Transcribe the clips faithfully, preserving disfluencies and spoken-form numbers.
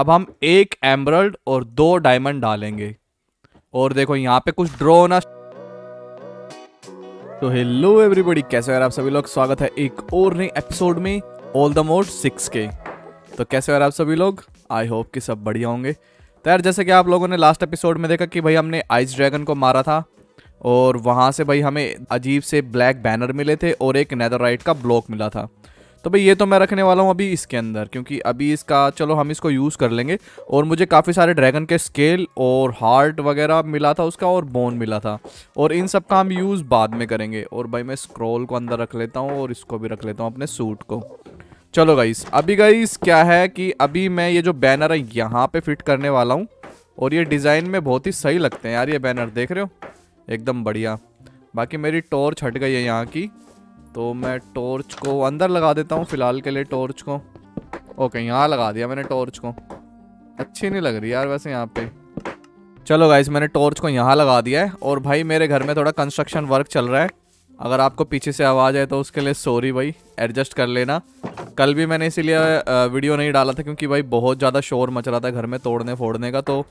अब हम एक एमरल्ड और दो डायमंड डालेंगे। और देखो यहाँ पे कुछ ड्रॉ होना। तो हेलो एवरीबॉडी, कैसे हो आप सभी लोग। स्वागत है एक और नए एपिसोड में ऑल द मोड सिक्स के। तो कैसे हो आप सभी लोग, आई होप कि सब बढ़िया होंगे। तो यार जैसे कि आप लोगों ने लास्ट एपिसोड में देखा कि भाई हमने आइस ड्रैगन को मारा था और वहाँ से भाई हमें अजीब से ब्लैक बैनर मिले थे और एक नेदरराइट का ब्लॉक मिला था। तो भाई ये तो मैं रखने वाला हूँ अभी इसके अंदर, क्योंकि अभी इसका चलो हम इसको यूज़ कर लेंगे। और मुझे काफ़ी सारे ड्रैगन के स्केल और हार्ट वगैरह मिला था उसका, और बोन मिला था, और इन सब का हम यूज़ बाद में करेंगे। और भाई मैं स्क्रॉल को अंदर रख लेता हूँ और इसको भी रख लेता हूँ अपने सूट को। चलो गाइस, अभी गाइस क्या है कि अभी मैं ये जो बैनर है यहाँ पर फिट करने वाला हूँ। और ये डिज़ाइन में बहुत ही सही लगते हैं यार ये बैनर, देख रहे हो, एकदम बढ़िया। बाकी मेरी टॉर्च हट गई है यहाँ की, तो मैं टॉर्च को अंदर लगा देता हूँ फ़िलहाल के लिए। टॉर्च को ओके यहाँ लगा दिया मैंने। टॉर्च को अच्छी नहीं लग रही यार वैसे यहाँ पे। चलो गाइस मैंने टॉर्च को यहाँ लगा दिया है। और भाई मेरे घर में थोड़ा कंस्ट्रक्शन वर्क चल रहा है, अगर आपको पीछे से आवाज़ आए तो उसके लिए सॉरी भाई, एडजस्ट कर लेना। कल भी मैंने इसीलिए वीडियो नहीं डाला था क्योंकि भाई बहुत ज़्यादा शोर मच रहा था घर में तोड़ने फोड़ने का, तो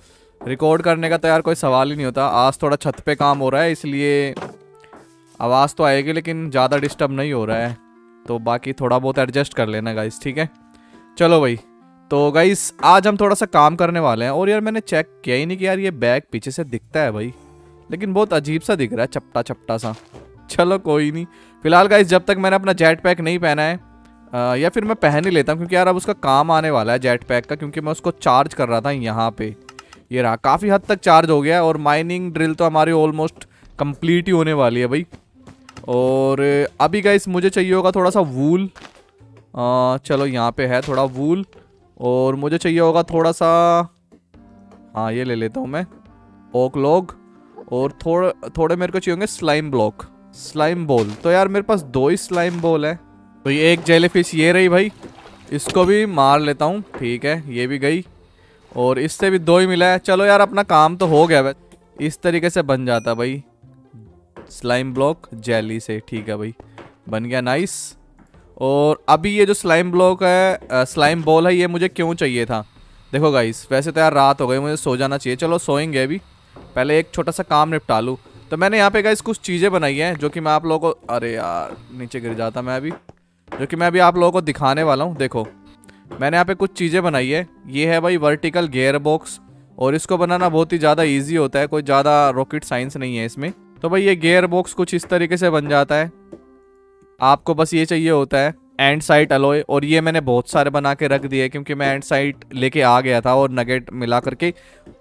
रिकॉर्ड करने का तो यार कोई सवाल ही नहीं होता। आज थोड़ा छत पर काम हो रहा है इसलिए आवाज़ तो आएगी, लेकिन ज़्यादा डिस्टर्ब नहीं हो रहा है, तो बाकी थोड़ा बहुत एडजस्ट कर लेना गाइस, ठीक है। चलो भाई, तो गाइस आज हम थोड़ा सा काम करने वाले हैं। और यार मैंने चेक किया ही नहीं कि यार ये बैग पीछे से दिखता है भाई, लेकिन बहुत अजीब सा दिख रहा है, चपटा चपटा सा। चलो कोई नहीं, फिलहाल गाइस जब तक मैंने अपना जेट पैक नहीं पहना है, आ, या फिर मैं पहन ही लेता हूँ क्योंकि यार अब उसका काम आने वाला है जेट पैक का, क्योंकि मैं उसको चार्ज कर रहा था। यहाँ पर ये रहा, काफ़ी हद तक चार्ज हो गया है। और माइनिंग ड्रिल तो हमारी ऑलमोस्ट कम्प्लीट ही होने वाली है भाई। और अभी गाइस मुझे चाहिए होगा थोड़ा सा वूल, आ, चलो यहाँ पे है थोड़ा वूल। और मुझे चाहिए होगा थोड़ा सा, हाँ ये ले लेता हूँ मैं, ओक लॉग। और थोड़े थोड़े मेरे को चाहिए होंगे स्लाइम ब्लॉक, स्लाइम बॉल। तो यार मेरे पास दो ही स्लाइम बॉल है। तो ये एक जेलीफिश ये रही भाई, इसको भी मार लेता हूँ, ठीक है ये भी गई। और इससे भी दो ही मिला है। चलो यार अपना काम तो हो गया भाई, इस तरीके से बन जाता भाई स्लाइम ब्लॉक जेली से, ठीक है भाई बन गया, नाइस। और अभी ये जो स्लाइम ब्लॉक है, आ, स्लाइम बॉल है, ये मुझे क्यों चाहिए था। देखो गाइस वैसे तो यार रात हो गई, मुझे सो जाना चाहिए, चलो सोएंगे अभी, पहले एक छोटा सा काम निपटा लूँ। तो मैंने यहाँ पे गाइस कुछ चीज़ें बनाई हैं जो कि मैं आप लोगों को, अरे यार नीचे गिर जाता मैं अभी, जो कि मैं अभी आप लोगों को दिखाने वाला हूँ। देखो मैंने यहाँ पर कुछ चीज़ें बनाई है। ये है भाई वर्टिकल गेयर बॉक्स, और इसको बनाना बहुत ही ज़्यादा ईजी होता है, कोई ज़्यादा रॉकेट साइंस नहीं है इसमें। तो भाई ये गेयर बॉक्स कुछ इस तरीके से बन जाता है। आपको बस ये चाहिए होता है एंड साइट अलॉय, और ये मैंने बहुत सारे बना के रख दिए क्योंकि मैं एंड साइट लेके आ गया था, और नगेट मिला करके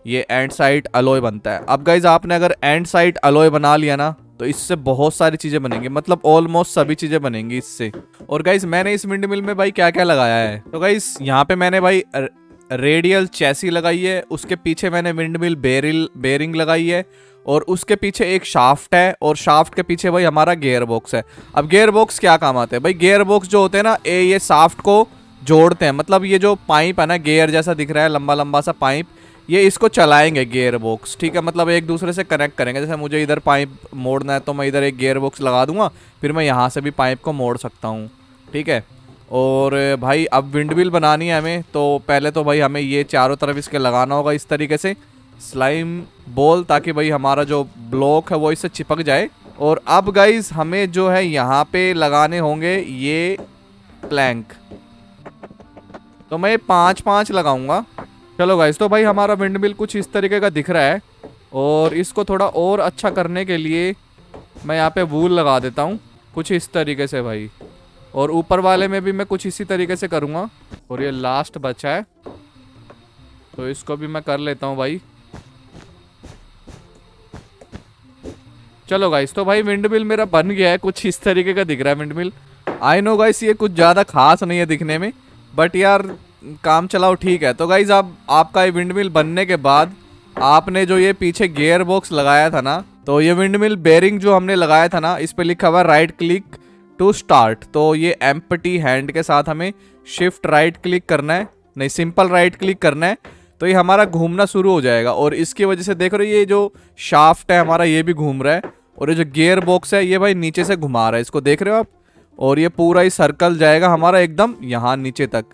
ये एंड साइट अलॉय बनता है। अब गाइज आपने अगर एंड साइट अलॉय बना लिया ना, तो इससे बहुत सारी चीज़ें बनेंगी, मतलब ऑलमोस्ट सभी चीज़ें बनेंगी इससे। और गाइज मैंने इस विंड मिल में भाई क्या क्या लगाया है। तो गाइज यहाँ पर मैंने भाई रेडियल चैसी लगाई है, उसके पीछे मैंने विंड मिल बेरिल बेरिंग लगाई है, और उसके पीछे एक शाफ्ट है, और शाफ्ट के पीछे भाई हमारा गेयर बॉक्स है। अब गेयर बॉक्स क्या काम आते हैं भाई, गेयर बॉक्स जो होते हैं ना, ए ये शाफ्ट को जोड़ते हैं, मतलब ये जो पाइप है ना, गेयर जैसा दिख रहा है लंबा लंबा सा पाइप, ये इसको चलाएंगे गेयर बॉक्स, ठीक है, मतलब एक दूसरे से कनेक्ट करेंगे। जैसे मुझे इधर पाइप मोड़ना है तो मैं इधर एक गेयर बॉक्स लगा दूंगा, फिर मैं यहाँ से भी पाइप को मोड़ सकता हूँ, ठीक है। और भाई अब विंडमिल बनानी है हमें, तो पहले तो भाई हमें ये चारों तरफ इसके लगाना होगा इस तरीके से स्लाइम बॉल, ताकि भाई हमारा जो ब्लॉक है वो इससे चिपक जाए। और अब गाइज हमें जो है यहाँ पे लगाने होंगे ये प्लैंक, तो मैं पाँच पाँच लगाऊंगा। चलो गाइज, तो भाई हमारा विंडमिल कुछ इस तरीके का दिख रहा है। और इसको थोड़ा और अच्छा करने के लिए मैं यहाँ पे वूल लगा देता हूँ कुछ इस तरीके से भाई, और ऊपर वाले में भी मैं कुछ इसी तरीके से करूँगा। और ये लास्ट बचा है तो इसको भी मैं कर लेता हूँ भाई। चलो गाइस, तो भाई विंडमिल मेरा बन गया है, कुछ इस तरीके का दिख रहा है विंडमिल। आई नो गाइस ये कुछ ज़्यादा खास नहीं है दिखने में, बट यार काम चलाओ, ठीक है। तो गाइस आप आपका ये विंडमिल बनने के बाद आपने जो ये पीछे गियर बॉक्स लगाया था ना, तो ये विंडमिल बेरिंग जो हमने लगाया था ना, इस पर लिखा हुआ राइट क्लिक टू स्टार्ट, तो ये एम्प्टी हैंड के साथ हमें शिफ्ट राइट क्लिक करना है, नहीं सिंपल राइट क्लिक करना है, तो ये हमारा घूमना शुरू हो जाएगा। और इसकी वजह से देख रहे हो ये जो शाफ्ट है हमारा ये भी घूम रहा है, और ये जो गियर बॉक्स है ये भाई नीचे से घुमा रहा है, इसको देख रहे हो आप। और ये पूरा ही सर्कल जाएगा हमारा एकदम यहाँ नीचे तक,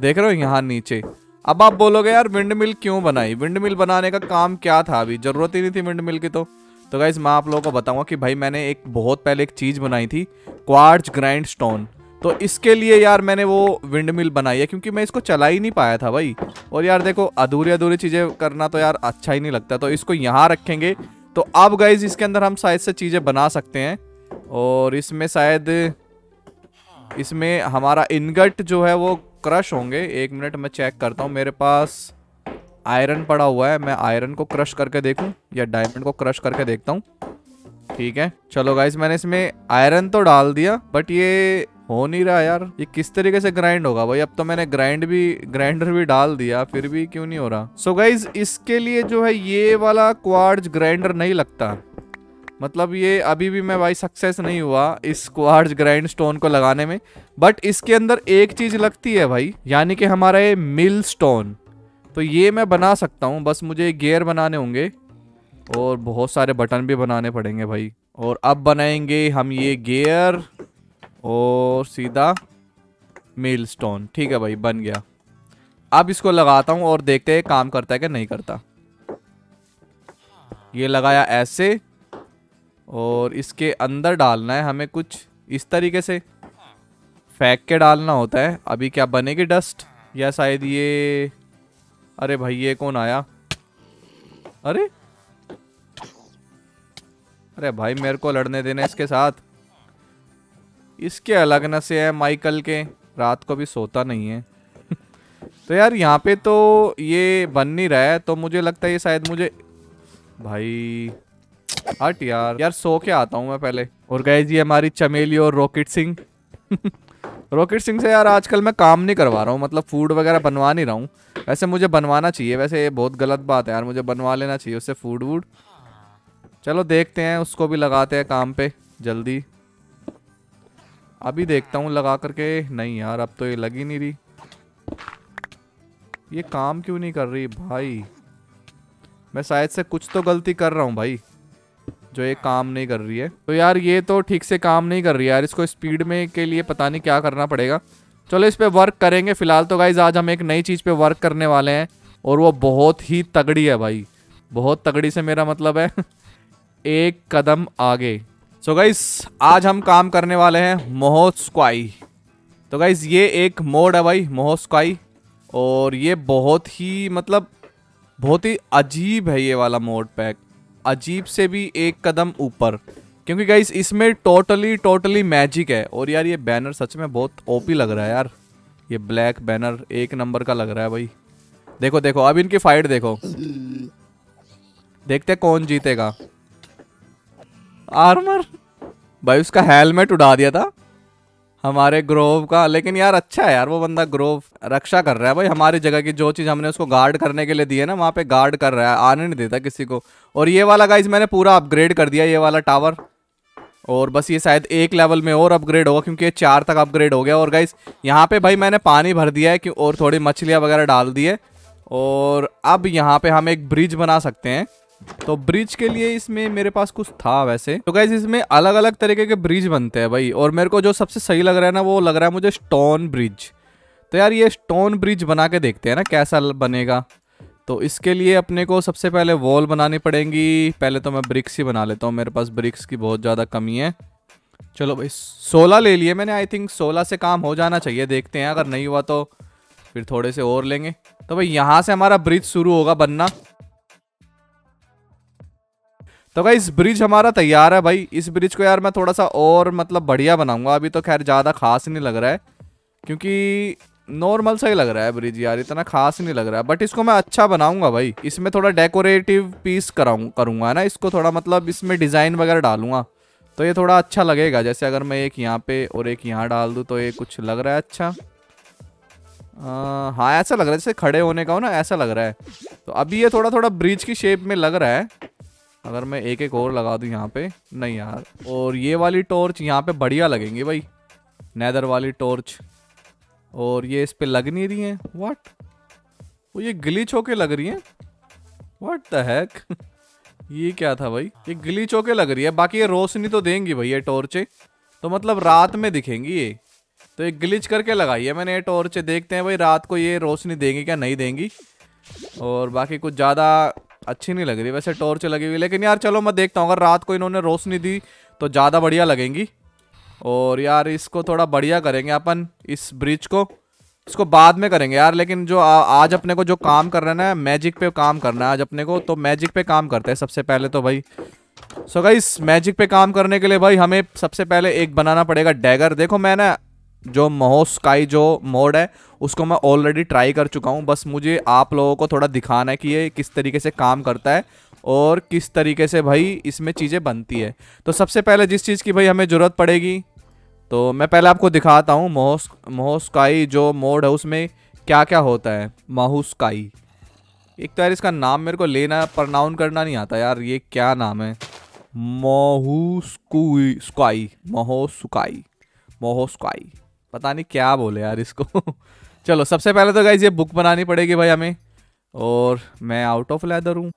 देख रहे हो यहाँ नीचे। अब आप बोलोगे यार विंड मिल क्यों बनाई, विंड मिल बनाने का काम क्या था, अभी जरूरत ही नहीं थी विंड मिल की। तो तो गाइस मैं आप लोगों को बताऊंगा कि भाई मैंने एक बहुत पहले एक चीज़ बनाई थी क्वार्ट्ज ग्राइंड स्टोन, तो इसके लिए यार मैंने वो विंड मिल बनाई है क्योंकि मैं इसको चला ही नहीं पाया था भाई। और यार देखो अधूरी अधूरी चीज़ें करना तो यार अच्छा ही नहीं लगता, तो इसको यहाँ रखेंगे। तो अब गाइज इसके अंदर हम शायद से चीज़ें बना सकते हैं और इसमें शायद इसमें हमारा इनगट जो है वो क्रश होंगे। एक मिनट मैं चेक करता हूँ, मेरे पास आयरन पड़ा हुआ है, मैं आयरन को क्रश करके देखूं या डायमंड को क्रश करके देखता हूँ। ठीक है चलो गाइस मैंने इसमें आयरन तो डाल दिया बट ये हो नहीं रहा यार, ये किस तरीके से ग्राइंड होगा भाई। अब तो मैंने ग्राइंड भी ग्राइंडर भी डाल दिया फिर भी क्यों नहीं हो रहा। सो so गाइस इसके लिए जो है ये वाला क्वार्ट्ज ग्राइंडर नहीं लगता, मतलब ये अभी भी मैं भाई सक्सेस नहीं हुआ इस क्वार्ट्ज ग्राइंड स्टोन को लगाने में। बट इसके अंदर एक चीज़ लगती है भाई, यानी कि हमारा ये मिल स्टोन, तो ये मैं बना सकता हूँ। बस मुझे गियर बनाने होंगे और बहुत सारे बटन भी बनाने पड़ेंगे भाई। और अब बनाएंगे हम ये गियर और सीधा मिल स्टोन। ठीक है भाई बन गया, अब इसको लगाता हूँ और देखते हैं काम करता है कि नहीं करता। ये लगाया ऐसे और इसके अंदर डालना है हमें कुछ इस तरीके से फेंक के डालना होता है। अभी क्या बनेगी डस्ट या शायद ये, अरे भाई ये कौन आया, अरे अरे भाई मेरे को लड़ने देना इसके साथ। इसके अलग नशे है माइकल के, रात को भी सोता नहीं है। तो यार यहाँ पे तो ये बन नहीं रहा है, तो मुझे लगता है ये शायद मुझे भाई हट यार यार सो के आता हूँ मैं पहले। और गाइस ये हमारी चमेली और रॉकेट सिंह। रॉकेट सिंह से यार आजकल मैं काम नहीं करवा रहा हूँ, मतलब फूड वगैरह बनवा नहीं रहा हूँ। वैसे मुझे बनवाना चाहिए, वैसे ये बहुत गलत बात है यार, मुझे बनवा लेना चाहिए उससे फूड वूड। चलो देखते हैं, उसको भी लगाते हैं काम पे जल्दी। अभी देखता हूँ लगा करके, नहीं यार अब तो ये लग ही नहीं रही, ये काम क्यों नहीं कर रही भाई। मैं शायद से कुछ तो गलती कर रहा हूँ भाई जो ये काम नहीं कर रही है। तो यार ये तो ठीक से काम नहीं कर रही है यार, इसको स्पीड में के लिए पता नहीं क्या करना पड़ेगा। चलो इस पे वर्क करेंगे फिलहाल। तो गाइज आज हम एक नई चीज़ पे वर्क करने वाले हैं और वो बहुत ही तगड़ी है भाई, बहुत तगड़ी से मेरा मतलब है एक कदम आगे। सो गाइज आज हम काम करने वाले हैं मोहोस्काई। तो गाइज ये एक मोड है भाई मोहोस्काई, और ये बहुत ही मतलब बहुत ही अजीब है ये वाला मोड पैक, अजीब से भी एक कदम ऊपर, क्योंकि गाइस इसमें टोटली टोटली मैजिक है। और यार ये बैनर सच में बहुत ओपी लग रहा है यार, ये ब्लैक बैनर एक नंबर का लग रहा है भाई। देखो देखो अब इनकी फाइट देखो, देखते कौन जीतेगा। आर्मर भाई उसका हेलमेट उड़ा दिया था हमारे ग्रोव का, लेकिन यार अच्छा है यार वो बंदा ग्रोव रक्षा कर रहा है भाई हमारी जगह की। जो चीज़ हमने उसको गार्ड करने के लिए दी है ना, वहाँ पे गार्ड कर रहा है, आने नहीं देता किसी को। और ये वाला गाइस मैंने पूरा अपग्रेड कर दिया ये वाला टावर, और बस ये शायद एक लेवल में और अपग्रेड होगा क्योंकि ये चार तक अपग्रेड हो गया। और गाइस यहाँ पर भाई मैंने पानी भर दिया है कि और थोड़ी मछलियाँ वगैरह डाल दी है। और अब यहाँ पर हम एक ब्रिज बना सकते हैं, तो ब्रिज के लिए इसमें मेरे पास कुछ था वैसे। तो गाइस इसमें अलग अलग तरीके के ब्रिज बनते हैं भाई, और मेरे को जो सबसे सही लग रहा है ना वो लग रहा है मुझे स्टोन ब्रिज। तो यार ये स्टोन ब्रिज बना के देखते हैं ना कैसा बनेगा। तो इसके लिए अपने को सबसे पहले वॉल बनानी पड़ेगी, पहले तो मैं ब्रिक्स ही बना लेता हूँ, मेरे पास ब्रिक्स की बहुत ज़्यादा कमी है। चलो भाई सोलह ले लिए मैंने, आई थिंक सोलह से काम हो जाना चाहिए, देखते हैं अगर नहीं हुआ तो फिर थोड़े से और लेंगे। तो भाई यहाँ से हमारा ब्रिज शुरू होगा बनना। तो गाइस ब्रिज हमारा तैयार है भाई। इस ब्रिज को यार मैं थोड़ा सा और मतलब बढ़िया बनाऊंगा, अभी तो खैर ज़्यादा खास नहीं लग रहा है क्योंकि नॉर्मल सा ही लग रहा है ब्रिज यार, इतना खास नहीं लग रहा है। बट इसको मैं अच्छा बनाऊंगा भाई, इसमें थोड़ा डेकोरेटिव पीस कराऊं करूँगा ना इसको, थोड़ा मतलब इसमें डिज़ाइन वगैरह डालूंगा तो ये थोड़ा अच्छा लगेगा। जैसे अगर मैं एक यहाँ पर और एक यहाँ डाल दूँ तो ये कुछ लग रहा है अच्छा, हाँ ऐसा लग रहा है जैसे खड़े होने का हो ना, ऐसा लग रहा है। तो अभी ये थोड़ा थोड़ा ब्रिज की शेप में लग रहा है। अगर मैं एक एक और लगा दूं यहाँ पे, नहीं यार, और ये वाली टॉर्च यहाँ पे बढ़िया लगेंगी भाई, नेदर वाली टॉर्च। और ये इस पे लग नहीं रही है, व्हाट वो ये ग्लिच होके लग रही है, व्हाट द हैक। ये क्या था भाई, ये ग्लिच होके लग रही है। बाकी ये रोशनी तो देंगी भाई ये टॉर्चें, तो मतलब रात में दिखेंगी ये। तो एक ग्लिच करके लगाई है मैंने टॉर्च। देखते हैं भाई रात को ये रोशनी देंगी क्या नहीं देंगी। और बाकी कुछ ज़्यादा अच्छी नहीं लग रही वैसे टॉर्च लगी हुई, लेकिन यार चलो मैं देखता हूँ अगर रात को इन्होंने रोशनी दी तो ज़्यादा बढ़िया लगेंगी। और यार इसको थोड़ा बढ़िया करेंगे अपन, इस ब्रिज को इसको बाद में करेंगे यार। लेकिन जो आ, आज अपने को जो काम करना है ना, मैजिक पे काम करना है आज अपने को, तो मैजिक पे काम करते हैं सबसे पहले तो भाई। सो गाइस मैजिक पे काम करने के लिए भाई हमें सबसे पहले एक बनाना पड़ेगा डैगर। देखो मैं ना जो मोहोस्काई जो मोड है उसको मैं ऑलरेडी ट्राई कर चुका हूँ, बस मुझे आप लोगों को थोड़ा दिखाना है कि ये किस तरीके से काम करता है और किस तरीके से भाई इसमें चीज़ें बनती है। तो सबसे पहले जिस चीज़ की भाई हमें ज़रूरत पड़ेगी तो मैं पहले आपको दिखाता हूँ मोहोस मोहोस्काई जो मोड है उसमें क्या क्या होता है। मोहोस्काई एक तो यार इसका नाम मेरे को लेना प्रनाउन करना नहीं आता यार, ये क्या नाम है। मोहोस्काई स्काई मोहोस्काई मोहोस्काई पता नहीं क्या बोले यार इसको। चलो सबसे पहले तो गाइज ये बुक बनानी पड़ेगी भाई हमें। और मैं आउट ऑफ लेदर हूँ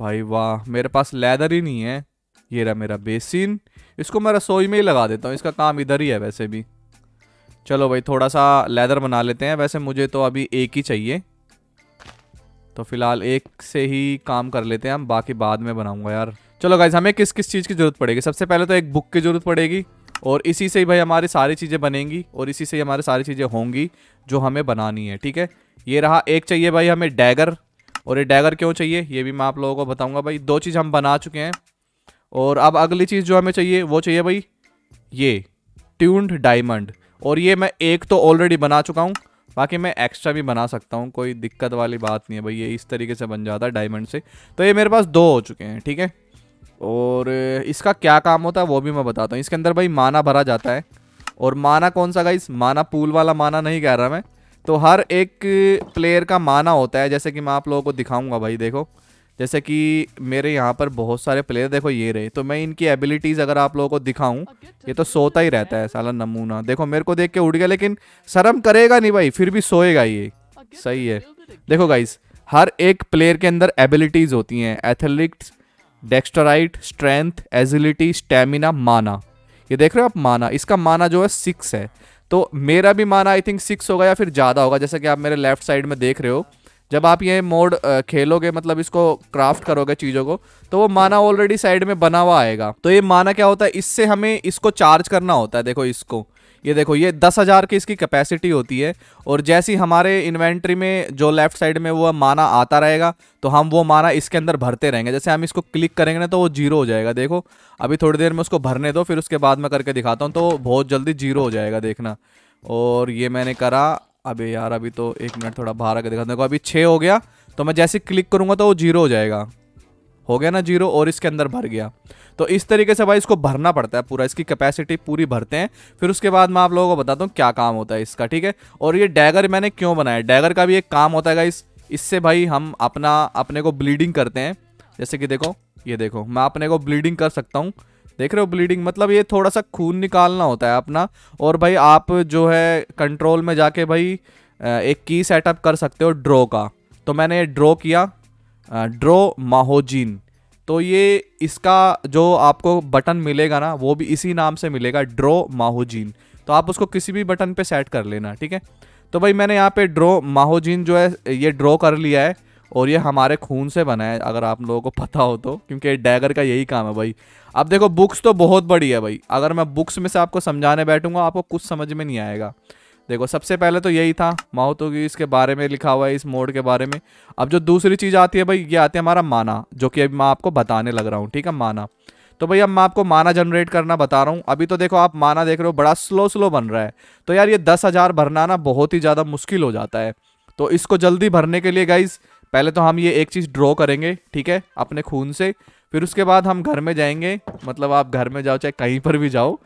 भाई, वाह मेरे पास लेदर ही नहीं है। ये रहा मेरा बेसिन, इसको मैं रसोई में ही लगा देता हूँ, इसका काम इधर ही है वैसे भी। चलो भाई थोड़ा सा लेदर बना लेते हैं। वैसे मुझे तो अभी एक ही चाहिए तो फिलहाल एक से ही काम कर लेते हैं हम, बाकी बाद में बनाऊँगा यार। चलो गाइज हमें किस किस चीज़ की ज़रूरत पड़ेगी। सबसे पहले तो एक बुक की ज़रूरत पड़ेगी और इसी से ही भाई हमारी सारी चीज़ें बनेंगी और इसी से ही हमारी सारी चीज़ें होंगी जो हमें बनानी है, ठीक है। ये रहा, एक चाहिए भाई हमें डैगर। और ये डैगर क्यों चाहिए ये भी मैं आप लोगों को बताऊंगा भाई। दो चीज़ हम बना चुके हैं और अब अगली चीज़ जो हमें चाहिए वो चाहिए भाई ये ट्यून्ड डायमंड। और ये मैं एक तो ऑलरेडी बना चुका हूँ, बाकी मैं एक्स्ट्रा भी बना सकता हूँ, कोई दिक्कत वाली बात नहीं है भाई। ये इस तरीके से बन जाता है डायमंड से। तो ये मेरे पास दो हो चुके हैं, ठीक है। और इसका क्या काम होता है वो भी मैं बताता हूँ। इसके अंदर भाई माना भरा जाता है। और माना कौन सा गाइस, माना पूल वाला माना नहीं कह रहा मैं, तो हर एक प्लेयर का माना होता है। जैसे कि मैं आप लोगों को दिखाऊंगा भाई, देखो जैसे कि मेरे यहाँ पर बहुत सारे प्लेयर देखो ये रहे। तो मैं इनकी एबिलिटीज़ अगर आप लोगों को दिखाऊं, ये तो सोता ही रहता है साला नमूना। देखो मेरे को देख के उड़ गया, लेकिन शर्म करेगा नहीं भाई, फिर भी सोएगा ये, सही है। देखो गाइस हर एक प्लेयर के अंदर एबिलिटीज़ होती हैं, athletics, dexterity, strength, agility, stamina, माना। ये देख रहे हो आप माना, इसका माना जो है सिक्स है। तो मेरा भी माना आई थिंक सिक्स होगा या फिर ज़्यादा होगा। जैसे कि आप मेरे लेफ्ट साइड में देख रहे हो, जब आप ये मोड खेलोगे मतलब इसको क्राफ्ट करोगे चीज़ों को, तो वो माना ऑलरेडी साइड में बना हुआ आएगा। तो ये माना क्या होता है, इससे हमें इसको चार्ज करना होता है। देखो इसको, ये देखो ये दस हज़ार की इसकी कैपेसिटी होती है। और जैसी हमारे इन्वेंट्री में जो लेफ़्ट साइड में वो माना आता रहेगा तो हम वो माना इसके अंदर भरते रहेंगे। जैसे हम इसको क्लिक करेंगे ना तो वो जीरो हो जाएगा। देखो अभी थोड़ी देर में उसको भरने दो, फिर उसके बाद मैं करके दिखाता हूँ, तो बहुत जल्दी जीरो हो जाएगा देखना। और ये मैंने करा, अभी यार अभी तो एक मिनट थोड़ा बाहर आकर दिखाता हूँ। देखो अभी छः हो गया, तो मैं जैसे क्लिक करूँगा तो वो जीरो हो जाएगा। हो गया ना जीरो, और इसके अंदर भर गया। तो इस तरीके से भाई इसको भरना पड़ता है पूरा, इसकी कैपेसिटी पूरी भरते हैं। फिर उसके बाद मैं आप लोगों को बताता हूँ क्या काम होता है इसका, ठीक है। और ये डैगर मैंने क्यों बनाया, डैगर का भी एक काम होता है गाइस। इससे भाई हम अपना अपने को ब्लीडिंग करते हैं। जैसे कि देखो ये देखो मैं अपने को ब्लीडिंग कर सकता हूँ, देख रहे हो ब्लीडिंग मतलब ये थोड़ा सा खून निकालना होता है अपना। और भाई आप जो है कंट्रोल में जाके भाई एक की सेटअप कर सकते हो ड्रॉ का। तो मैंने ये ड्रॉ किया, ड्रो माहोजीन। तो ये इसका जो आपको बटन मिलेगा ना वो भी इसी नाम से मिलेगा, ड्रो माहोजीन। तो आप उसको किसी भी बटन पे सेट कर लेना, ठीक है। तो भाई मैंने यहाँ पे ड्रो माहोजीन जो है ये ड्रॉ कर लिया है। और ये हमारे खून से बना है अगर आप लोगों को पता हो तो, क्योंकि डैगर का यही काम है भाई। अब देखो बुक्स तो बहुत बड़ी है भाई, अगर मैं बुक्स में से आपको समझाने बैठूंगा आपको कुछ समझ में नहीं आएगा। देखो सबसे पहले तो यही था माहौतो की, इसके बारे में लिखा हुआ है इस मोड के बारे में। अब जो दूसरी चीज़ आती है भाई ये आती है हमारा माना, जो कि अभी मैं आपको बताने लग रहा हूँ, ठीक है माना। तो भाई अब मैं आपको माना जनरेट करना बता रहा हूँ। अभी तो देखो आप माना देख रहे हो बड़ा स्लो स्लो बन रहा है। तो यार ये दस हज़ार भरना ना बहुत ही ज़्यादा मुश्किल हो जाता है। तो इसको जल्दी भरने के लिए गाइज पहले तो हम ये एक चीज़ ड्रॉ करेंगे, ठीक है, अपने खून से। फिर उसके बाद हम घर में जाएंगे, मतलब आप घर में जाओ चाहे कहीं पर भी जाओ,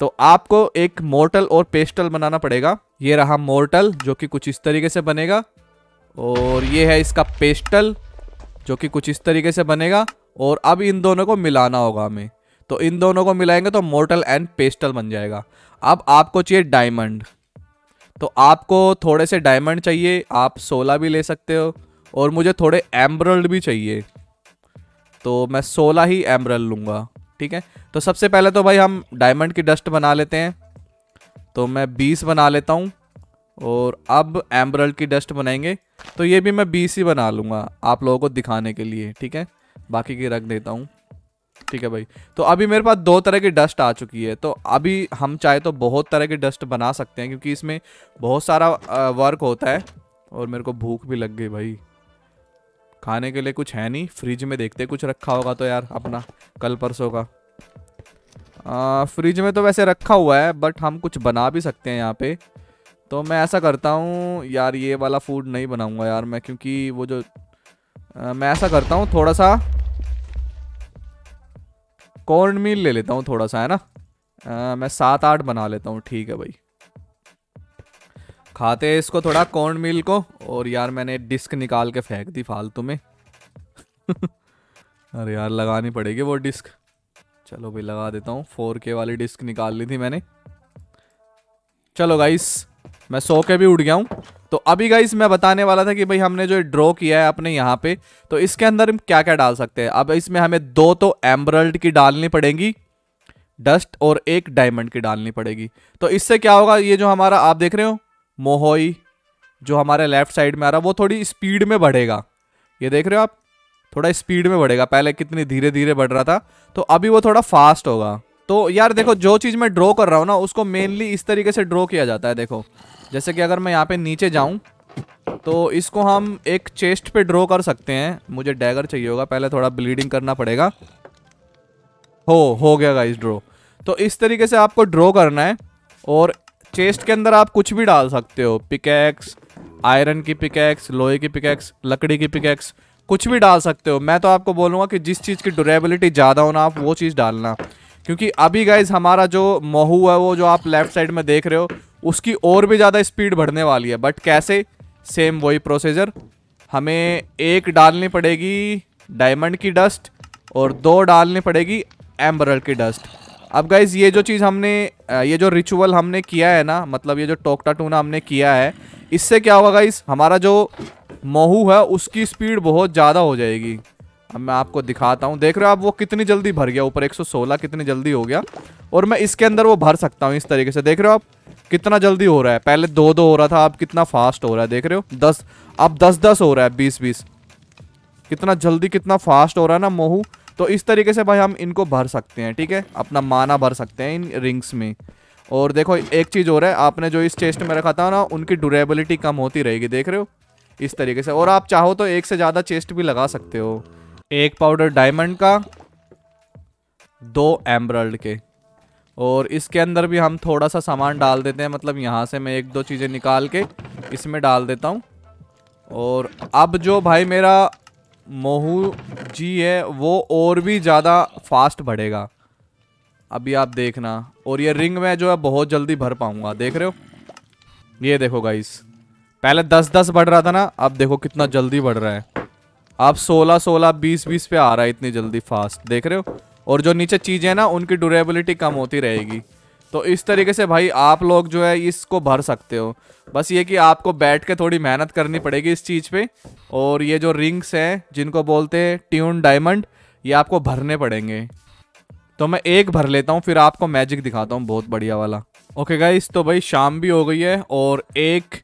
तो आपको एक मोर्टल और पेस्टल बनाना पड़ेगा। ये रहा मोर्टल जो कि कुछ इस तरीके से बनेगा, और ये है इसका पेस्टल जो कि कुछ इस तरीके से बनेगा। और अब इन दोनों को मिलाना होगा हमें, तो इन दोनों को मिलाएंगे तो मोर्टल एंड पेस्टल बन जाएगा। अब आपको चाहिए डायमंड, तो आपको थोड़े से डायमंड चाहिए, आप सोलह भी ले सकते हो। और मुझे थोड़े एम्ब्रल्ड भी चाहिए, तो मैं सोलह ही एम्ब्रल्ड लूँगा, ठीक है। तो सबसे पहले तो भाई हम डायमंड की डस्ट बना लेते हैं। तो मैं बीस बना लेता हूँ। और अब एमरल्ड की डस्ट बनाएंगे, तो ये भी मैं बीस ही बना लूँगा आप लोगों को दिखाने के लिए, ठीक है। बाकी की रख देता हूँ, ठीक है भाई। तो अभी मेरे पास दो तरह की डस्ट आ चुकी है, तो अभी हम चाहे तो बहुत तरह की डस्ट बना सकते हैं, क्योंकि इसमें बहुत सारा वर्क होता है। और मेरे को भूख भी लग गई भाई, खाने के लिए कुछ है नहीं। फ्रिज में देखते कुछ रखा होगा तो यार, अपना कल परसों का आ, फ्रिज में तो वैसे रखा हुआ है, बट हम कुछ बना भी सकते हैं यहाँ पे। तो मैं ऐसा करता हूँ यार, ये वाला फूड नहीं बनाऊँगा यार मैं, क्योंकि वो जो आ, मैं ऐसा करता हूँ थोड़ा सा कॉर्न मील ले लेता हूँ थोड़ा सा, है ना। आ, मैं सात आठ बना लेता हूँ, ठीक है भाई। खाते हैं इसको थोड़ा कॉर्न मील को। और यार मैंने डिस्क निकाल के फेंक दी फालतू में अरे यार लगानी पड़ेगी वो डिस्क, चलो भाई लगा देता हूँ। फोर के वाली डिस्क निकाल ली थी मैंने। चलो गाइस मैं सो के भी उठ गया हूँ। तो अभी गाइस मैं बताने वाला था कि भाई हमने जो ड्रॉ किया है अपने यहाँ पे, तो इसके अंदर हम क्या क्या डाल सकते हैं। अब इसमें हमें दो तो एमरल्ड की डालनी पड़ेगी डस्ट, और एक डायमंड की डालनी पड़ेगी। तो इससे क्या होगा, ये जो हमारा आप देख रहे हो मोहोई जो हमारे लेफ्ट साइड में आ रहा है, वो थोड़ी स्पीड में बढ़ेगा। ये देख रहे हो आप, थोड़ा स्पीड में बढ़ेगा। पहले कितनी धीरे धीरे बढ़ रहा था, तो अभी वो थोड़ा फास्ट होगा। तो यार देखो, जो चीज़ मैं ड्रॉ कर रहा हूँ ना, उसको मेनली इस तरीके से ड्रॉ किया जाता है। देखो जैसे कि अगर मैं यहाँ पे नीचे जाऊँ, तो इसको हम एक चेस्ट पे ड्रॉ कर सकते हैं। मुझे डैगर चाहिए होगा, पहले थोड़ा ब्लीडिंग करना पड़ेगा। हो हो गया गाइस ड्रॉ। तो इस तरीके से आपको ड्रॉ करना है। और चेस्ट के अंदर आप कुछ भी डाल सकते हो, पिकैक्स, आयरन की पिकैक्स, लोहे की पिकैक्स, लकड़ी की पिकैक्स, कुछ भी डाल सकते हो। मैं तो आपको बोलूँगा कि जिस चीज़ की ड्यूरेबिलिटी ज़्यादा हो ना, आप वो चीज़ डालना। क्योंकि अभी गाइज हमारा जो मोहू है, वो जो आप लेफ्ट साइड में देख रहे हो, उसकी और भी ज़्यादा स्पीड बढ़ने वाली है। बट कैसे, सेम वही प्रोसीजर। हमें एक डालनी पड़ेगी डायमंड की डस्ट और दो डालनी पड़ेगी एम्बरल्ड की डस्ट। अब गाइज ये जो चीज़ हमने, ये जो रिचुअल हमने किया है ना, मतलब ये जो टोकटा टूना हमने किया है, इससे क्या होगा गाइज, हमारा जो मोहू है उसकी स्पीड बहुत ज़्यादा हो जाएगी। अब मैं आपको दिखाता हूँ, देख रहे हो आप वो कितनी जल्दी भर गया ऊपर, एक सौ सोलह कितनी जल्दी हो गया। और मैं इसके अंदर वो भर सकता हूँ इस तरीके से, देख रहे हो आप कितना जल्दी हो रहा है। पहले दो दो हो रहा था, अब कितना फास्ट हो रहा है, देख रहे हो दस, अब दस दस हो रहा है, बीस बीस, कितना जल्दी कितना फास्ट हो रहा है ना मोहू। तो इस तरीके से भाई हम इनको भर सकते हैं, ठीक है, अपना माना भर सकते हैं इन रिंग्स में। और देखो एक चीज़ हो रहा है, आपने जो इस चेस्ट में रखा था ना, उनकी ड्यूरेबिलिटी कम होती रहेगी, देख रहे हो इस तरीके से। और आप चाहो तो एक से ज़्यादा चेस्ट भी लगा सकते हो। एक पाउडर डायमंड का, दो एमरल्ड के। और इसके अंदर भी हम थोड़ा सा सामान डाल देते हैं, मतलब यहाँ से मैं एक दो चीज़ें निकाल के इसमें डाल देता हूँ। और अब जो भाई मेरा मोहू जी है, वो और भी ज़्यादा फास्ट बढ़ेगा, अभी आप देखना। और ये रिंग में जो है बहुत जल्दी भर पाऊँगा, देख रहे हो। ये देखो गाइस, पहले दस दस बढ़ रहा था ना, अब देखो कितना जल्दी बढ़ रहा है। अब सोलह सोलह बीस बीस पे आ रहा है इतनी जल्दी फास्ट, देख रहे हो। और जो नीचे चीज़ें हैं ना, उनकी ड्यूरेबिलिटी कम होती रहेगी। तो इस तरीके से भाई आप लोग जो है इसको भर सकते हो। बस ये कि आपको बैठ के थोड़ी मेहनत करनी पड़ेगी इस चीज़ पे। और ये जो रिंग्स हैं, जिनको बोलते हैं ट्यून डायमंड, ये आपको भरने पड़ेंगे। तो मैं एक भर लेता हूँ, फिर आपको मैजिक दिखाता हूँ बहुत बढ़िया वाला। ओके गाइस, तो भाई शाम भी हो गई है और एक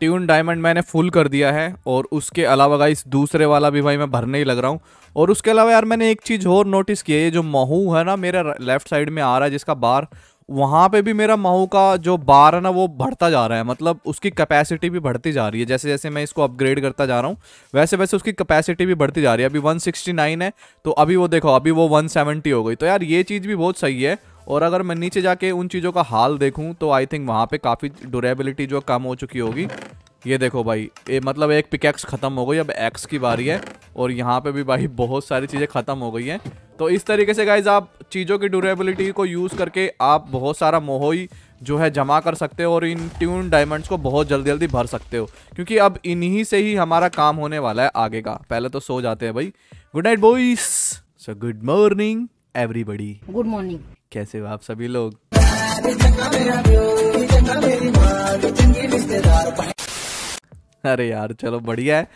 ट्यून डायमंड मैंने फुल कर दिया है। और उसके अलावा गाइस दूसरे वाला भी भाई मैं भरने ही लग रहा हूँ। और उसके अलावा यार मैंने एक चीज़ और नोटिस की है, ये जो महू है ना मेरे लेफ्ट साइड में आ रहा है जिसका बार, वहाँ पे भी मेरा महू का जो बार है ना, वो बढ़ता जा रहा है। मतलब उसकी कैपेसिटी भी बढ़ती जा रही है, जैसे जैसे मैं इसको अपग्रेड करता जा रहा हूँ वैसे वैसे उसकी कैपेसिटी भी बढ़ती जा रही है। अभी एक सौ उनहत्तर है, तो अभी वो देखो अभी वो एक सौ सत्तर हो गई। तो यार ये चीज़ भी बहुत सही है। और अगर मैं नीचे जाके उन चीज़ों का हाल देखूं, तो आई थिंक वहाँ पे काफ़ी ड्यूरेबिलिटी जो कम हो चुकी होगी। ये देखो भाई, ये मतलब एक पिकैक्स ख़त्म हो गई, अब एक्स की बारी है। और यहाँ पे भी भाई बहुत सारी चीज़ें ख़त्म हो गई हैं। तो इस तरीके से गाइज आप चीज़ों की ड्यूरेबिलिटी को यूज़ करके आप बहुत सारा मोहई जो है जमा कर सकते हो, और इन ट्यून डायमंड्स को बहुत जल्दी जल्दी भर सकते हो, क्योंकि अब इन्हीं से ही हमारा काम होने वाला है आगे का। पहले तो सो जाते हैं भाई। Good night boys, so good morning everybody, good morning. कैसे हो आप सभी लोग। अरे यार चलो बढ़िया है।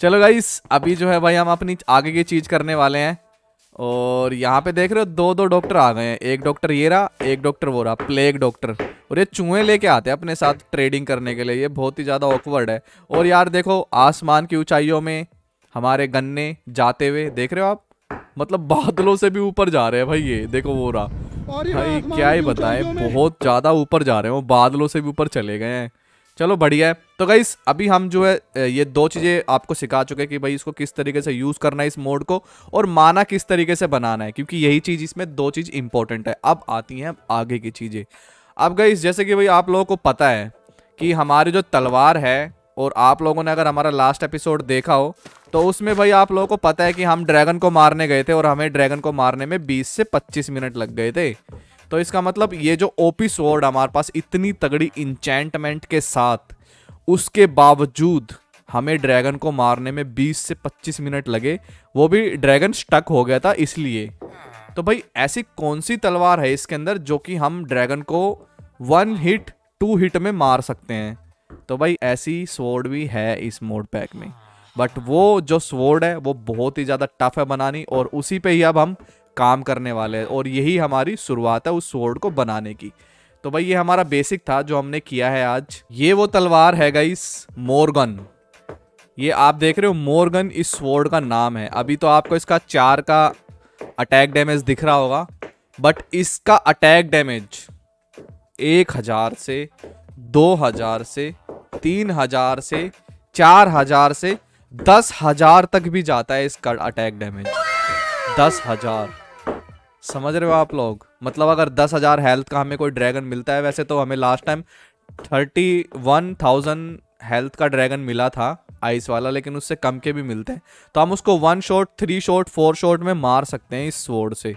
चलो गाइस, अभी जो है भाई हम अपनी आगे की चीज़ करने वाले हैं। और यहाँ पे देख रहे हो दो दो डॉक्टर आ गए हैं, एक डॉक्टर ये रहा, एक डॉक्टर वो रहा, प्लेग डॉक्टर। और ये चूहे लेके आते हैं अपने साथ ट्रेडिंग करने के लिए, ये बहुत ही ज़्यादा ऑकवर्ड है। और यार देखो आसमान की ऊंचाइयों में हमारे गन्ने जाते हुए देख रहे हो आप, मतलब बादलों से भी ऊपर जा रहे हैं भाई। ये देखो वो रहा भाई, क्या ही बताएं, बहुत ज़्यादा ऊपर जा रहे हैं, वो बादलों से भी ऊपर चले गए हैं। चलो बढ़िया है। तो गाइस अभी हम जो है ये दो चीज़ें आपको सिखा चुके हैं कि भाई इसको किस तरीके से यूज़ करना है इस मोड को, और माना किस तरीके से बनाना है, क्योंकि यही चीज़ इसमें दो चीज़ इंपॉर्टेंट है। अब आती हैं आगे की चीज़ें। अब गाइस जैसे कि भाई आप लोगों को पता है कि हमारी जो तलवार है, और आप लोगों ने अगर हमारा लास्ट एपिसोड देखा हो तो उसमें भाई आप लोगों को पता है कि हम ड्रैगन को मारने गए थे, और हमें ड्रैगन को मारने में बीस से पच्चीस मिनट लग गए थे। तो इसका मतलब ये जो ओपी स्वॉर्ड हमारे पास इतनी तगड़ी इंचेंटमेंट के साथ, उसके बावजूद हमें ड्रैगन को मारने में बीस से पच्चीस मिनट लगे, वो भी ड्रैगन स्टक हो गया था इसलिए। तो भाई ऐसी कौन सी तलवार है इसके अंदर जो कि हम ड्रैगन को वन हिट टू हिट में मार सकते हैं? तो भाई ऐसी स्वॉर्ड भी है इस मोड पैक में, बट वो जो स्वॉर्ड है वो बहुत ही ज़्यादा टफ है बनानी, और उसी पे ही अब हम काम करने वाले हैं, और यही हमारी शुरुआत है उस स्वॉर्ड को बनाने की। तो भाई ये हमारा बेसिक था जो हमने किया है आज। ये वो तलवार है गाइस, मोर्गन। ये आप देख रहे हो मोर्गन इस स्वॉर्ड का नाम है। अभी तो आपको इसका चार का अटैक डैमेज दिख रहा होगा, बट इसका अटैक डैमेज एक हज़ार से, दो हज़ार से, तीन हज़ार से, चार हज़ार से, दस हज़ार तक भी जाता है इसका अटैक डैमेज। दस हज़ार, समझ रहे हो आप लोग? मतलब अगर दस हज़ार हेल्थ का हमें कोई ड्रैगन मिलता है, वैसे तो हमें last time thirty one thousand health का ड्रैगन मिला था आइस वाला, लेकिन उससे कम के भी मिलते हैं। तो हम उसको one shot, three shot, four shot में मार सकते हैं इस स्वॉर्ड से,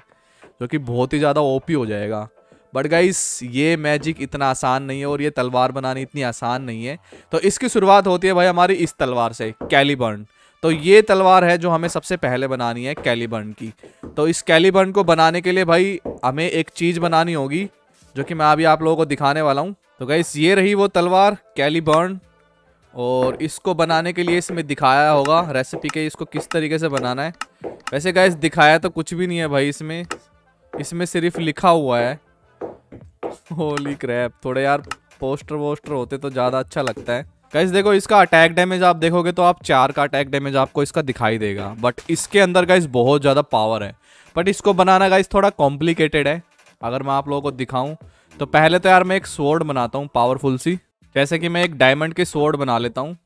जो कि बहुत ही ज़्यादा ओपी हो जाएगा। बट गाइस ये मैजिक इतना आसान नहीं है, और ये तलवार बनानी इतनी आसान नहीं है। तो इसकी शुरुआत होती है भाई हमारी इस तलवार से, कैलिबर्न। तो ये तलवार है जो हमें सबसे पहले बनानी है, कैलिबर्न की। तो इस कैलिबर्न को बनाने के लिए भाई हमें एक चीज़ बनानी होगी, जो कि मैं अभी आप लोगों को दिखाने वाला हूँ। तो गाइस ये रही वो तलवार, कैलिबर्न। और इसको बनाने के लिए इसमें दिखाया होगा रेसिपी के, इसको किस तरीके से बनाना है। वैसे गाइस दिखाया तो कुछ भी नहीं है भाई इसमें, इसमें सिर्फ लिखा हुआ है। होली क्रैप, थोड़े यार पोस्टर वोस्टर होते तो ज़्यादा अच्छा लगता है। गाइस देखो इसका अटैक डैमेज आप देखोगे तो आप चार का अटैक डैमेज आपको इसका दिखाई देगा, बट इसके अंदर गाइस बहुत ज़्यादा पावर है। बट इसको बनाना गाइस थोड़ा कॉम्प्लिकेटेड है। अगर मैं आप लोगों को दिखाऊं तो पहले तो यार मैं एक स्वॉर्ड बनाता हूँ पावरफुल सी, जैसे कि मैं एक डायमंड की स्वॉर्ड बना लेता हूँ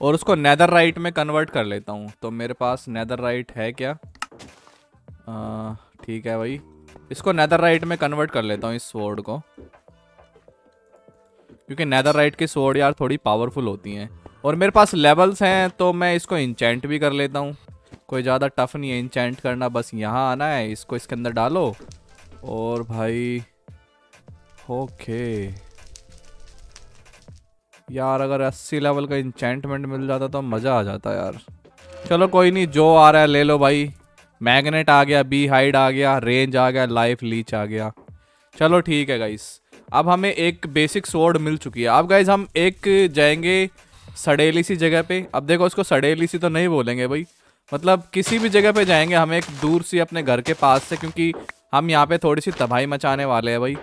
और उसको नेदर राइट में कन्वर्ट कर लेता हूँ। तो मेरे पास नेदर राइट है क्या? आ, ठीक है भाई, इसको नेदर राइट में कन्वर्ट कर लेता हूँ इस स्वॉर्ड को, क्योंकि नेदर राइट की स्वॉर्ड यार थोड़ी पावरफुल होती हैं। और मेरे पास लेवल्स हैं तो मैं इसको इंचेंट भी कर लेता हूँ, कोई ज़्यादा टफ नहीं है इंचेंट करना। बस यहाँ आना है, इसको इसके अंदर डालो और भाई ओके। यार अगर अस्सी लेवल का इंचेंटमेंट मिल जाता तो मज़ा आ जाता यार। चलो कोई नहीं, जो आ रहा है ले लो भाई। मैग्नेट आ गया, बी हाइड आ गया, रेंज आ गया, लाइफ लीच आ गया। चलो ठीक है गाइस, अब हमें एक बेसिक स्वॉर्ड मिल चुकी है। अब गाइस हम एक जाएंगे सड़ेली सी जगह पे। अब देखो इसको सड़ेली सी तो नहीं बोलेंगे भाई, मतलब किसी भी जगह पे जाएंगे हम, एक दूर सी अपने घर के पास से, क्योंकि हम यहाँ पे थोड़ी सी तबाही मचाने वाले हैं भाई।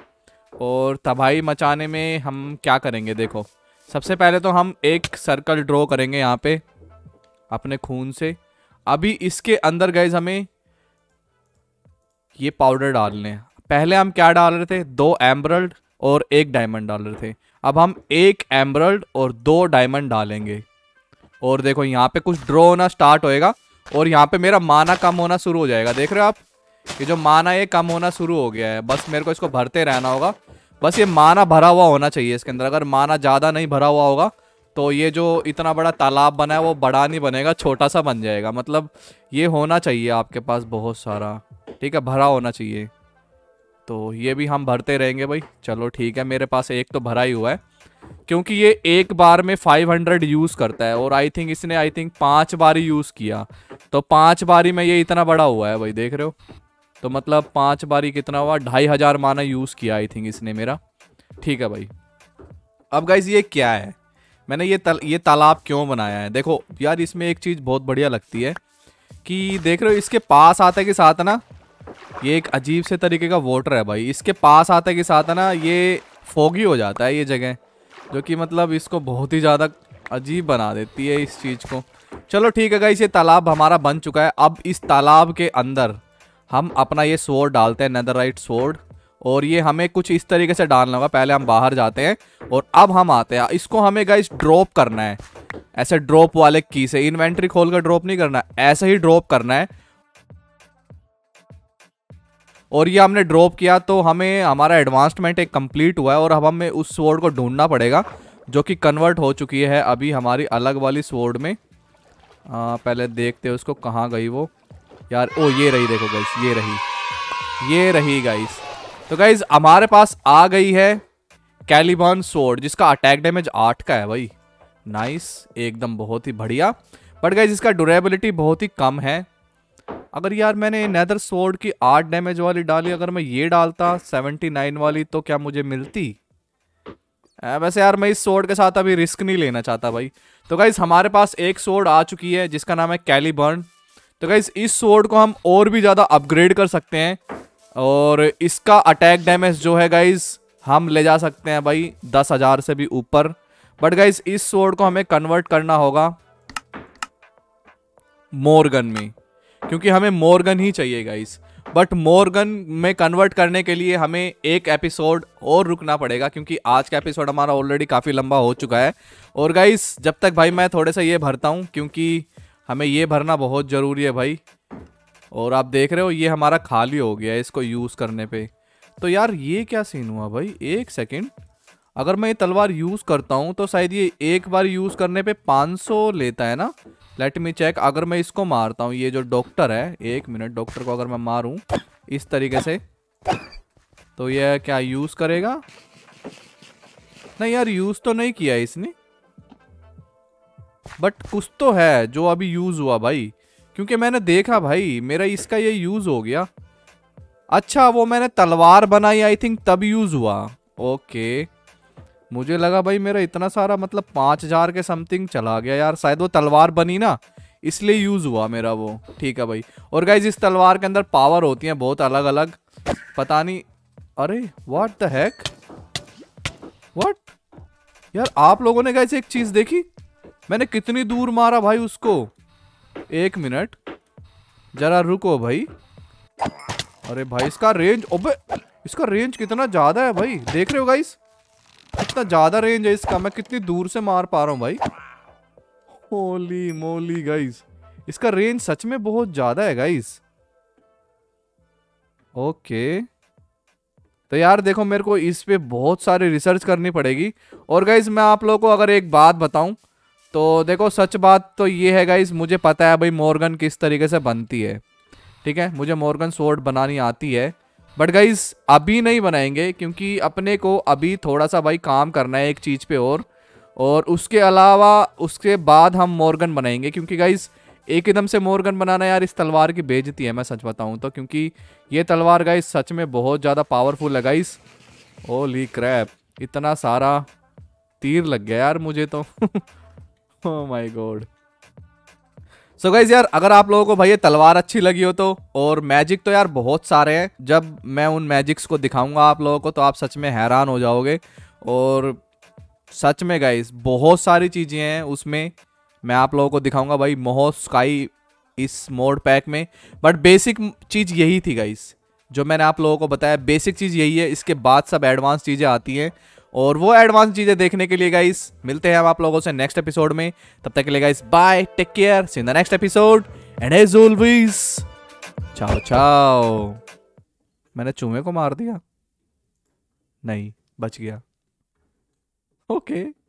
और तबाही मचाने में हम क्या करेंगे, देखो सबसे पहले तो हम एक सर्कल ड्रॉ करेंगे यहाँ पे अपने खून से। अभी इसके अंदर गाइस हमें ये पाउडर डालने हैं। पहले हम क्या डाल रहे थे, दो एमरल्ड और एक डायमंड डाल रहे थे। अब हम एक एमरल्ड और दो डायमंड डालेंगे, और देखो यहाँ पे कुछ ड्रॉ होना स्टार्ट होएगा, और यहाँ पे मेरा माना कम होना शुरू हो जाएगा। देख रहे हो आप ये जो माना ये कम होना शुरू हो गया है। बस मेरे को इसको भरते रहना होगा, बस ये माना भरा हुआ होना चाहिए इसके अंदर। अगर माना ज़्यादा नहीं भरा हुआ होगा तो ये जो इतना बड़ा तालाब बना है वो बड़ा नहीं बनेगा, छोटा सा बन जाएगा। मतलब ये होना चाहिए आपके पास बहुत सारा, ठीक है, भरा होना चाहिए। तो ये भी हम भरते रहेंगे भाई। चलो ठीक है, मेरे पास एक तो भरा ही हुआ है, क्योंकि ये एक बार में पाँच सौ यूज़ करता है, और आई थिंक इसने आई थिंक पाँच बार ही यूज़ किया। तो पाँच बारी में ये इतना बड़ा हुआ है भाई, देख रहे हो? तो मतलब पाँच बारी कितना हुआ, ढाई हज़ार माना यूज़ किया आई थिंक इसने मेरा। ठीक है भाई, अब गाइज ये क्या है, मैंने ये तल ये तालाब क्यों बनाया है? देखो यार इसमें एक चीज़ बहुत बढ़िया लगती है कि देख रहे हो इसके पास आते के साथ ना ये एक अजीब से तरीके का वाटर है भाई। इसके पास आते के साथ है ना ये फॉगी हो जाता है ये जगह, जो कि मतलब इसको बहुत ही ज़्यादा अजीब बना देती है इस चीज़ को। चलो ठीक है गाइस, ये तालाब हमारा बन चुका है। अब इस तालाब के अंदर हम अपना ये स्वॉर्ड डालते हैं, नेदरराइट स्वॉर्ड, और ये हमें कुछ इस तरीके से डालना होगा। पहले हम बाहर जाते हैं और अब हम आते हैं। इसको हमें गाइस ड्रॉप करना है, ऐसे ड्रॉप वाले की से, इन्वेंट्री खोल कर ड्रॉप नहीं करना, ऐसे ही ड्रॉप करना है। और ये हमने ड्रॉप किया तो हमें हमारा एडवांसमेंट एक कंप्लीट हुआ है, और अब हमें उस स्वॉर्ड को ढूंढना पड़ेगा जो कि कन्वर्ट हो चुकी है अभी हमारी अलग वाली स्वॉर्ड में। आ, पहले देखते हैं उसको, कहाँ गई वो यार। ओ ये रही, देखो गाइस ये रही, ये रही गाइस। तो गाइस हमारे पास आ गई है कैलिबर्न स्वॉर्ड, जिसका अटैक डैमेज आठ का है भाई। नाइस, एकदम बहुत ही बढ़िया। बट गाइस इसका ड्यूरेबिलिटी बहुत ही कम है। अगर यार मैंने नेदर स्वॉर्ड की आठ डैमेज वाली डाली, अगर मैं ये डालता उन्यासी वाली तो क्या मुझे मिलती? वैसे यार मैं इस स्वॉर्ड के साथ अभी रिस्क नहीं लेना चाहता भाई। तो गाइस हमारे पास एक स्वॉर्ड आ चुकी है जिसका नाम है कैलिबर्न। तो गाइस इस स्वॉर्ड को हम और भी ज़्यादा अपग्रेड कर सकते हैं, और इसका अटैक डैमेज जो है गाइस हम ले जा सकते हैं भाई दस हज़ार से भी ऊपर। बट गाइस इस स्वॉर्ड को हमें कन्वर्ट करना होगा मोर्गन में, क्योंकि हमें मोर्गन ही चाहिए गाइस। बट मोर्गन में कन्वर्ट करने के लिए हमें एक एपिसोड और रुकना पड़ेगा, क्योंकि आज का एपिसोड हमारा ऑलरेडी काफ़ी लंबा हो चुका है। और गाइस जब तक भाई मैं थोड़े से ये भरता हूँ, क्योंकि हमें ये भरना बहुत ज़रूरी है भाई। और आप देख रहे हो ये हमारा खाली हो गया है इसको यूज़ करने पे। तो यार ये क्या सीन हुआ भाई, एक सेकेंड, अगर मैं ये तलवार यूज़ करता हूँ तो शायद ये एक बार यूज़ करने पे पाँच सौ लेता है ना। लेट मी चेक, अगर मैं इसको मारता हूँ, ये जो डॉक्टर है, एक मिनट, डॉक्टर को अगर मैं मारूँ इस तरीके से तो ये क्या यूज़ करेगा? नहीं यार यूज़ तो नहीं किया इसने, बट कुछ तो है जो अभी यूज़ हुआ भाई, क्योंकि मैंने देखा भाई मेरा इसका ये यूज़ हो गया। अच्छा वो मैंने तलवार बनाई आई थिंक तब यूज़ हुआ। ओके मुझे लगा भाई मेरा इतना सारा मतलब पाँच हज़ार के समथिंग चला गया यार, शायद वो तलवार बनी ना इसलिए यूज़ हुआ मेरा वो। ठीक है भाई। और गाइज इस तलवार के अंदर पावर होती हैं बहुत अलग अलग, पता नहीं। अरे व्हाट द हैक, व्हाट यार, आप लोगों ने गाइज एक चीज़ देखी, मैंने कितनी दूर मारा भाई उसको। एक मिनट जरा रुको भाई। अरे भाई इसका रेंज, ओबे इसका रेंज कितना ज़्यादा है भाई, देख रहे हो गाइस कितना ज़्यादा रेंज है इसका, मैं कितनी दूर से मार पा रहा हूँ भाई। होली मोली गाइस इसका रेंज सच में बहुत ज़्यादा है गाइस। ओके तो यार देखो मेरे को इस पे बहुत सारी रिसर्च करनी पड़ेगी। और गाइस मैं आप लोगों को अगर एक बात बताऊँ तो देखो सच बात तो ये है गाइस, मुझे पता है भाई मोर्गन किस तरीके से बनती है, ठीक है, मुझे मोर्गन स्वॉर्ड बनानी आती है। बट गाइस अभी नहीं बनाएंगे क्योंकि अपने को अभी थोड़ा सा भाई काम करना है एक चीज़ पे, और और उसके अलावा उसके बाद हम मोर्गन बनाएंगे, क्योंकि गाइस एक एकदम से मोर्गन बनाना यार इस तलवार की बेइज्जती है मैं सच बताऊँ तो, क्योंकि ये तलवार गाइस सच में बहुत ज़्यादा पावरफुल है गाइस। होली क्रैप इतना सारा तीर लग गया यार मुझे तो। Oh my god. So guys यार अगर आप लोगों को भाई ये तलवार अच्छी लगी हो तो, और मैजिक तो यार बहुत सारे हैं, जब मैं उन मैजिक्स को दिखाऊंगा आप लोगों को तो आप सच में हैरान हो जाओगे। और सच में गाइज बहुत सारी चीज़ें हैं उसमें, मैं आप लोगों को दिखाऊंगा भाई मोहोस्काई इस मोड पैक में। बट बेसिक चीज़ यही थी गाइज जो मैंने आप लोगों को बताया, बेसिक चीज़ यही है, इसके बाद सब एडवांस चीज़ें आती हैं। और वो एडवांस चीज़ें देखने के लिए गाइस मिलते हैं हम आप लोगों से नेक्स्ट एपिसोड में। तब तक के लिए guys bye, take care, see you in the next episode, and as always ciao ciao. मैंने चूहे को मार दिया, नहीं बच गया। Okay okay.